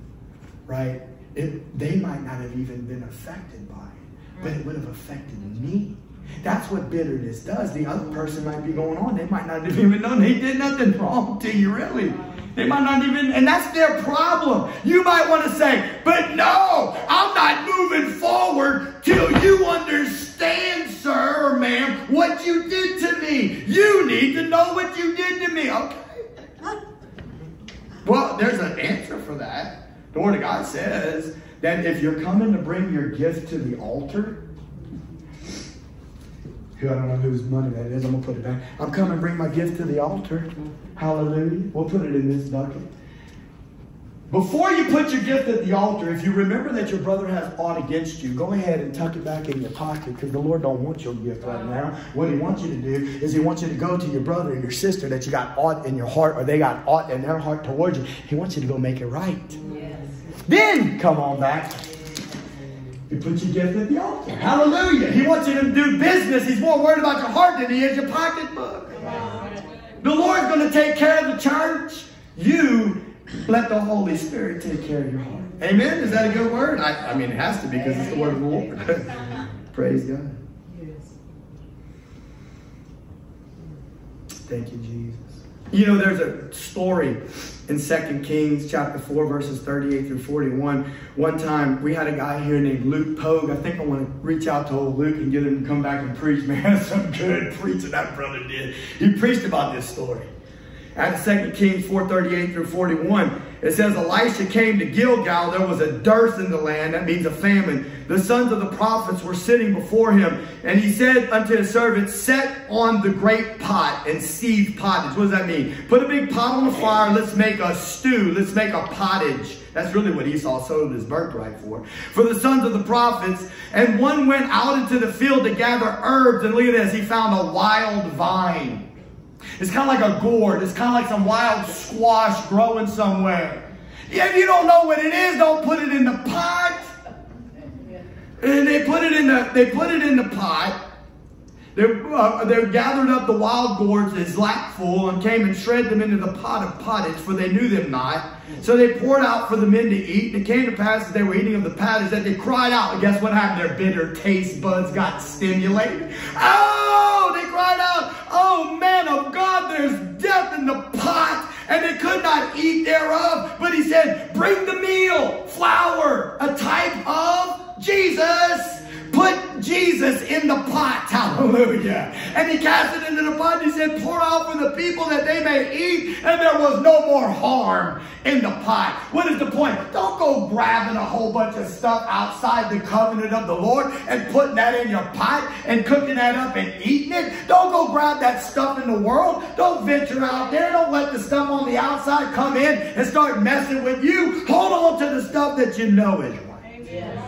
right, they might not have even been affected by it, but it would have affected me. That's what bitterness does. The other person might be going on. They might not have even known they did nothing wrong to you, really. They might not even, and that's their problem. You might want to say, but no, I'm not moving forward till you understand, sir or ma'am, what you did to me. You need to know what you did to me. Okay. Well, there's an answer for that. The Word of God says that if you're coming to bring your gift to the altar, I don't know whose money that is. I'm going to put it back. I'm coming to bring my gift to the altar. Hallelujah. We'll put it in this bucket. Before you put your gift at the altar, if you remember that your brother has aught against you, go ahead and tuck it back in your pocket, because the Lord don't want your gift right now. What He wants you to do is He wants you to go to your brother and your sister that you got aught in your heart, or they got aught in their heart towards you. He wants you to go make it right. Yes. Then come on back. You put your gift at the altar. Hallelujah. He wants you to do business. He's more worried about your heart than He is your pocketbook. Wow. The Lord's going to take care of the church. You let the Holy Spirit take care of your heart. Amen? Is that a good word? I mean, it has to be, because it's the word of the Lord. Praise God. Yes. Thank you, Jesus. You know, there's a story in 2 Kings chapter 4, verses 38 through 41. One time, we had a guy here named Luke Pogue. I think I want to reach out to old Luke and get him to come back and preach. Man, that's some good preaching that brother did. He preached about this story. At 2 Kings 4:38 through 41, it says, Elisha came to Gilgal. There was a dearth in the land. That means a famine. The sons of the prophets were sitting before him. And he said unto his servants, set on the great pot and sieve pottage. What does that mean? Put a big pot on the fire. Let's make a stew. Let's make a pottage. That's really what Esau sold his birthright for. For the sons of the prophets. And one went out into the field to gather herbs. And look at this. He found a wild vine. It's kind of like a gourd. It's kind of like some wild squash growing somewhere. If you don't know what it is, don't put it in the pot. And they put it in the pot. They gathered up the wild gourds, his lap full, and came and shred them into the pot of pottage, for they knew them not. So they poured out for the men to eat. And it came to pass as they were eating of the pottage that they cried out. And guess what happened? Their bitter taste buds got stimulated. Oh, they cried out, oh man of God, there's death in the pot. And they could not eat thereof. But he said, bring the meal, flour, a type of Jesus. Put Jesus in the pot. Hallelujah. And he cast it into the pot. He said, pour out for the people that they may eat. And there was no more harm in the pot. What is the point? Don't go grabbing a whole bunch of stuff outside the covenant of the Lord and putting that in your pot and cooking that up and eating it. Don't go grab that stuff in the world. Don't venture out there. Don't let the stuff on the outside come in and start messing with you. Hold on to the stuff that you know is right. Amen.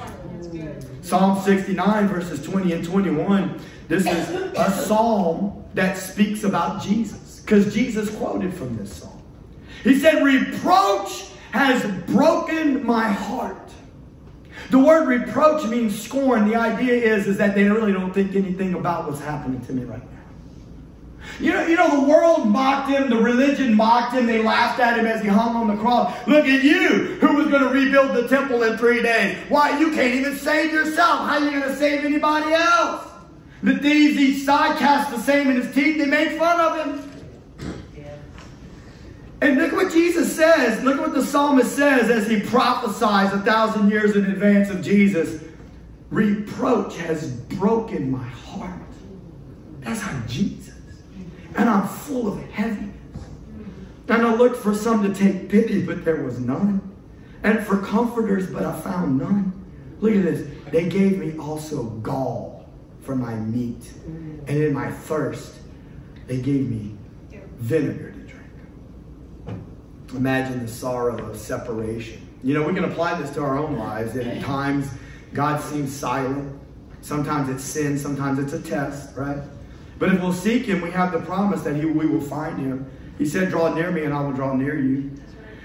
Psalm 69, verses 20 and 21. This is a psalm that speaks about Jesus, because Jesus quoted from this psalm. He said, reproach has broken my heart. The word reproach means scorn. The idea is that they really don't think anything about what's happening to me right now. You know, the world mocked him. The religion mocked him. They laughed at him as he hung on the cross. Look at you, who was going to rebuild the temple in 3 days. Why, you can't even save yourself. How are you going to save anybody else? The thieves each side cast the same in his teeth. They made fun of him. Yeah. And look what Jesus says. Look what the psalmist says as he prophesies 1,000 years in advance of Jesus. Reproach has broken my heart. That's how Jesus. And I'm full of heaviness. And I looked for some to take pity, but there was none. And for comforters, but I found none. Look at this. They gave me also gall for my meat. And in my thirst, they gave me vinegar to drink. Imagine the sorrow of separation. You know, we can apply this to our own lives. And at times, God seems silent. Sometimes it's sin. Sometimes it's a test, right? But if we'll seek him, we have the promise that we will find him. He said, draw near me and I will draw near you.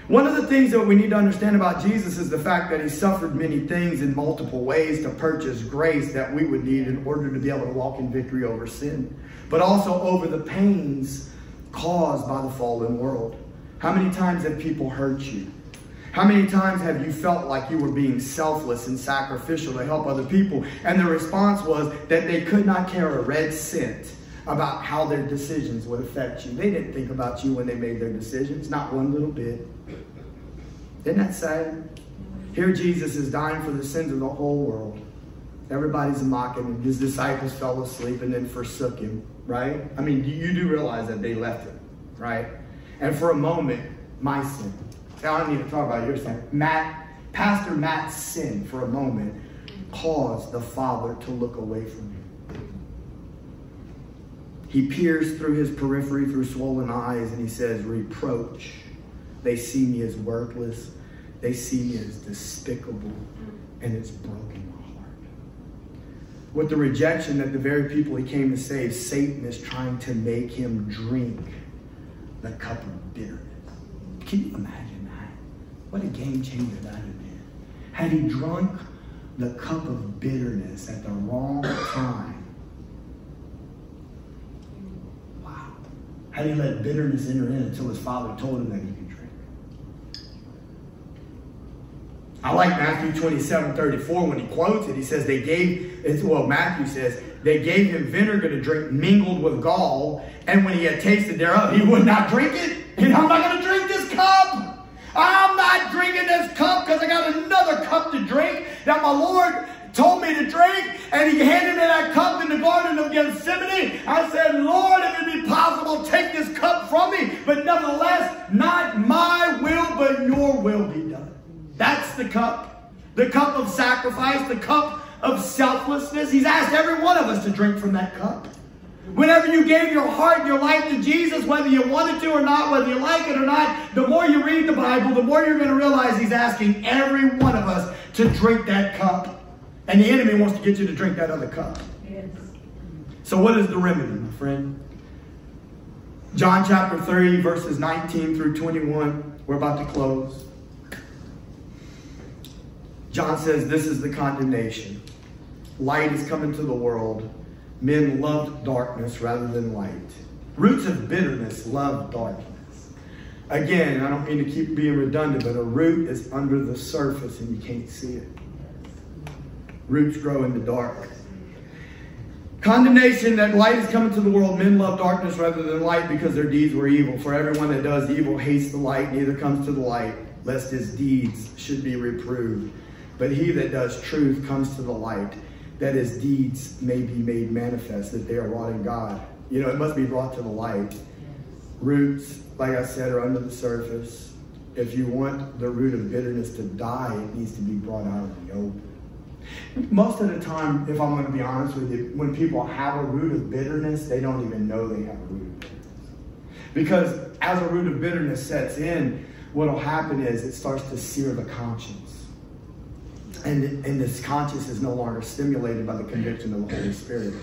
One of the things that we need to understand about Jesus is the fact that he suffered many things in multiple ways to purchase grace that we would need in order to be able to walk in victory over sin, but also over the pains caused by the fallen world. How many times have people hurt you? How many times have you felt like you were being selfless and sacrificial to help other people? And the response was that they could not care a red cent about how their decisions would affect you. They didn't think about you when they made their decisions, not one little bit. Isn't that sad? Here Jesus is dying for the sins of the whole world. Everybody's mocking him. His disciples fell asleep and then forsook him, right? I mean, you do realize that they left him, right? And for a moment, my sin. I don't need to talk about your sin. Pastor Matt's sin for a moment caused the Father to look away from him. He peers through his periphery, through swollen eyes, and he says, reproach. They see me as worthless. They see me as despicable, and it's broken my heart. With the rejection that the very people he came to save, Satan is trying to make him drink the cup of bitterness. Can you imagine that? What a game changer that would have been. Had he drunk the cup of bitterness at the wrong time, how do you let bitterness enter in until his father told him that he could drink? I like Matthew 27:34 when he quotes it. He says Matthew says, they gave him vinegar to drink mingled with gall, and when he had tasted thereof, he would not drink it. You know, I'm not going to drink this cup. I'm not drinking this cup because I got another cup to drink that my Lord told me to drink, and he handed me that cup in the Garden of Gethsemane. I said, Lord, if it be possible, take this cup from me, but nevertheless, not my will, but your will be done. That's the cup of sacrifice, the cup of selflessness. He's asked every one of us to drink from that cup. Whenever you gave your heart and your life to Jesus, whether you wanted to or not, whether you like it or not, the more you read the Bible, the more you're going to realize he's asking every one of us to drink that cup. And the enemy wants to get you to drink that other cup. Yes. So what is the remedy, my friend? John chapter 3, verses 19 through 21. We're about to close. John says, this is the condemnation. Light is coming to the world. Men loved darkness rather than light. Roots of bitterness love darkness. Again, I don't mean to keep being redundant, but a root is under the surface and you can't see it. Roots grow in the dark. Condemnation that light is coming to the world. Men love darkness rather than light because their deeds were evil. For everyone that does evil hates the light, neither comes to the light, lest his deeds should be reproved. But he that does truth comes to the light, that his deeds may be made manifest, that they are wrought in God. You know, it must be brought to the light. Roots, like I said, are under the surface. If you want the root of bitterness to die, it needs to be brought out of the open. Most of the time, if I'm going to be honest with you, when people have a root of bitterness, they don't even know they have a root of bitterness. Because as a root of bitterness sets in, what will happen is it starts to sear the conscience. And this conscience is no longer stimulated by the conviction of the Holy Spirit.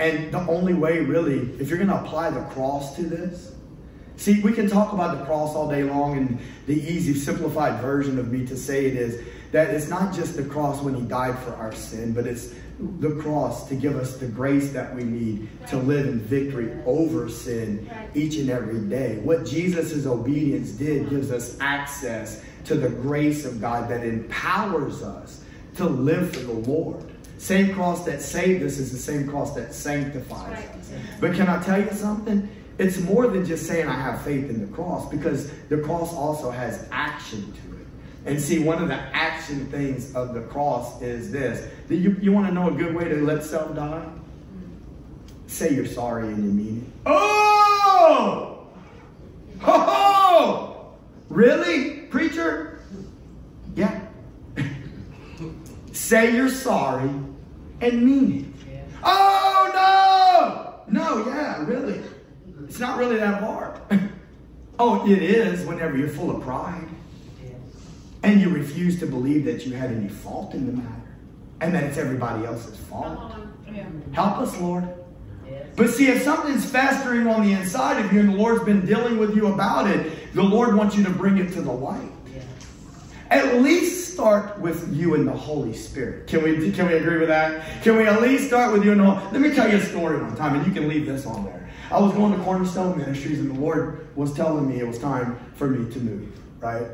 And the only way, really, if you're going to apply the cross to this, see, we can talk about the cross all day long, and the easy, simplified version of me to say it is that it's not just the cross when he died for our sin, but it's the cross to give us the grace that we need to live in victory over sin each and every day. What Jesus' obedience did gives us access to the grace of God that empowers us to live for the Lord. Same cross that saved us is the same cross that sanctifies us. But can I tell you something? It's more than just saying I have faith in the cross, because the cross also has action to it. And see, one of the action things of the cross is this. You want to know a good way to let self die? Say you're sorry and you mean it. Oh! Oh! Really, preacher? Yeah. Say you're sorry and mean it. Yeah. Oh, no! No, yeah, really. It's not really that hard. Oh, it is whenever you're full of pride. Yeah. And you refuse to believe that you had any fault in the matter. And that it's everybody else's fault. Yeah. Help us, Lord. Yes. But see, if something's festering on the inside of you and the Lord's been dealing with you about it, the Lord wants you to bring it to the light. At least start with you and the Holy Spirit. Can we agree with that? Can we at least start with you and the Holy Spirit? Let me tell you a story one time, and you can leave this on there. I was going to Cornerstone Ministries, and the Lord was telling me it was time for me to move, right?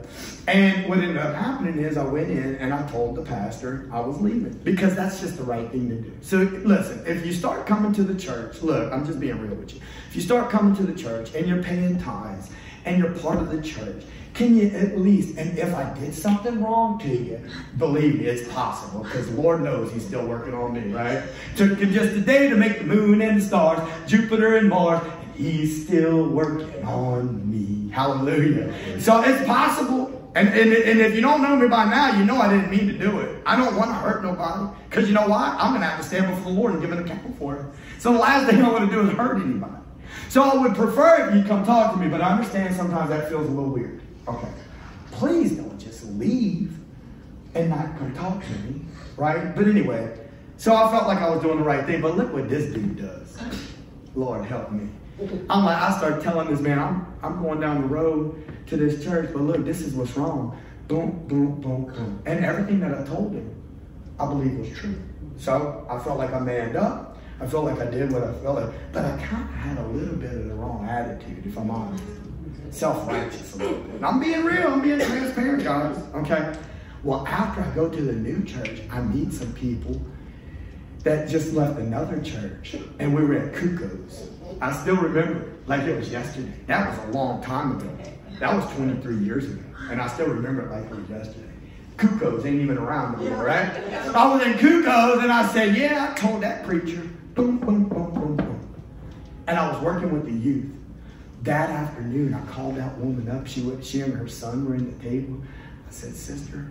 And what ended up happening is I went in, and I told the pastor I was leaving, because that's just the right thing to do. So listen, if you start coming to the church, look, I'm just being real with you. If you start coming to the church, and you're paying tithes, and you're part of the church, can you at least, and if I did something wrong to you, believe me, it's possible, because Lord knows he's still working on me, right? Took him just a day to make the moon and the stars, Jupiter and Mars, and he's still working on me. Hallelujah. So it's possible. And if you don't know me by now, you know I didn't mean to do it. I don't want to hurt nobody, because you know why? I'm going to have to stand before the Lord and give an account for it. So the last thing I want to do is hurt anybody. So I would prefer if you come talk to me, but I understand sometimes that feels a little weird. Okay, please don't just leave and not come talk to me, right? But anyway, so I felt like I was doing the right thing, but look what this dude does. Lord, help me. I'm like, I start telling this man, I'm going down the road to this church, but look, this is what's wrong. Boom, boom, boom, boom. And everything that I told him, I believe was true. So I felt like I manned up. I felt like I did what I felt like, but I kind of had a little bit of the wrong attitude, if I'm honest. Self-righteous a little bit. And I'm being real. I'm being transparent, guys. Okay? Well, after I go to the new church, I meet some people that just left another church, and we were at Cuco's. I still remember it like it was yesterday. That was a long time ago. That was 23 years ago, and I still remember it like it was yesterday. Cuco's ain't even around anymore, right? I was in Cuco's, and I said, yeah, I told that preacher. Boom, boom, boom, boom, boom. And I was working with the youth. That afternoon, I called that woman up. She and her son were in the table. I said, sister,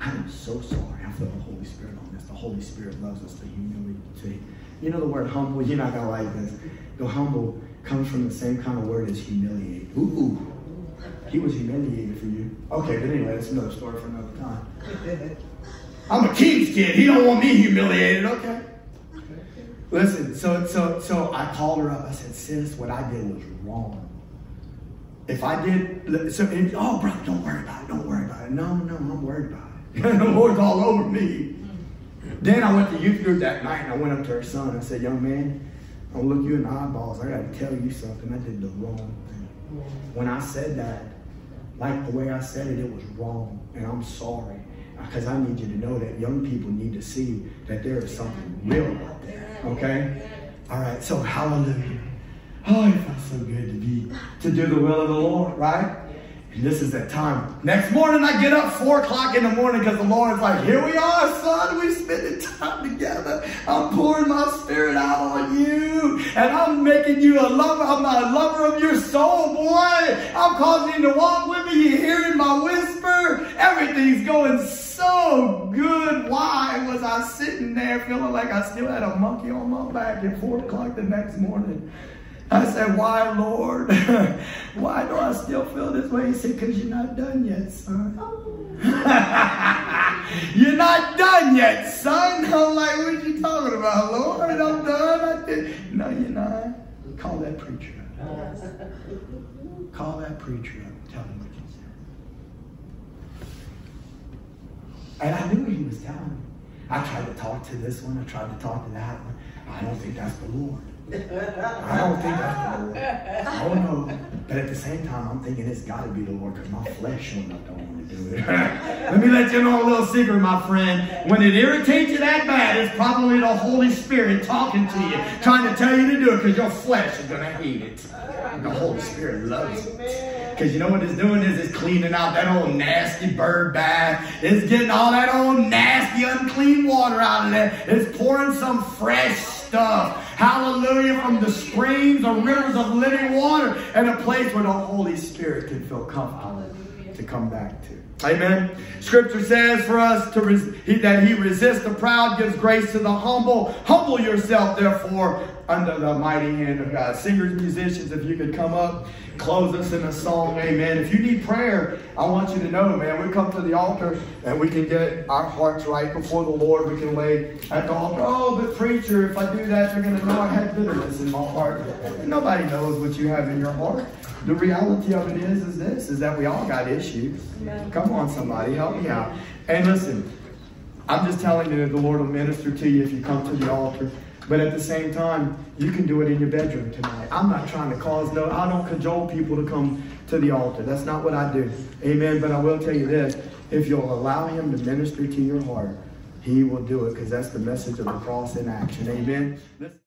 I am so sorry. I feel the Holy Spirit on this. The Holy Spirit loves us, but you know it. You know the word humble? You're not going to like this. The humble comes from the same kind of word as humiliate. Ooh, he was humiliated for you. Okay, but anyway, that's another story for another time. I'm a king's kid. He don't want me humiliated. Okay. Listen, so I called her up. I said, sis, what I did was wrong. If I did, oh, bro, don't worry about it. Don't worry about it. No, I'm worried about it. The Lord's all over me. Then I went to youth group that night, and I went up to her son. I said, young man, I'm going to look you in the eyeballs. I got to tell you something. I did the wrong thing. When I said that, like the way I said it, it was wrong, and I'm sorry. Because I need you to know that young people need to see that there is something real out there, okay? All right, so hallelujah. Oh, it felt so good to do the will of the Lord, right? And this is that time. Next morning, I get up 4 o'clock in the morning because the Lord's like, here we are, son. We're spending time together. I'm pouring my spirit out on you. And I'm making you a lover. I'm a lover of your soul, boy. I'm causing you to walk with me. You're hearing my whisper. Everything's going so good. Why was I sitting there feeling like I still had a monkey on my back at 4 o'clock the next morning? I said, why, Lord? Why do I still feel this way? He said, because you're not done yet, son. You're not done yet, son. I'm like, what are you talking about, Lord? I'm done. No, you're not. Call that preacher up. Call that preacher up. Tell him what you said. And I knew what he was telling me. I tried to talk to this one. I tried to talk to that one. I don't think that's the Lord. I don't think that's the Lord. I don't know. But at the same time, I'm thinking it's got to be the Lord because my flesh showing up don't want to do it. Let me let you know a little secret, my friend. When it irritates you that bad, it's probably the Holy Spirit talking to you, trying to tell you to do it because your flesh is going to hate it. And the Holy Spirit loves it. Because you know what it's doing is it's cleaning out that old nasty bird bath. It's getting all that old nasty, unclean water out of there. It's pouring some fresh stuff. Hallelujah, from the springs or rivers of living water and a place where the Holy Spirit can feel comfortable to come back to. Amen. Scripture says for us to that he resists the proud, gives grace to the humble. Humble yourself, therefore, under the mighty hand of God. Singers, musicians, if you could come up, close us in a song. Amen. If you need prayer, I want you to know, man, we come to the altar and we can get our hearts right before the Lord. We can lay at the altar. Oh, but preacher, if I do that, they're going to know I had bitterness in my heart. Nobody knows what you have in your heart. The reality of it is this, is that we all got issues. Amen. Come on, somebody, help me out. And listen, I'm just telling you that the Lord will minister to you if you come to the altar. But at the same time, you can do it in your bedroom tonight. I'm not trying to I don't cajole people to come to the altar. That's not what I do. Amen. But I will tell you this, if you'll allow him to minister to your heart, he will do it, because that's the message of the cross in action. Amen.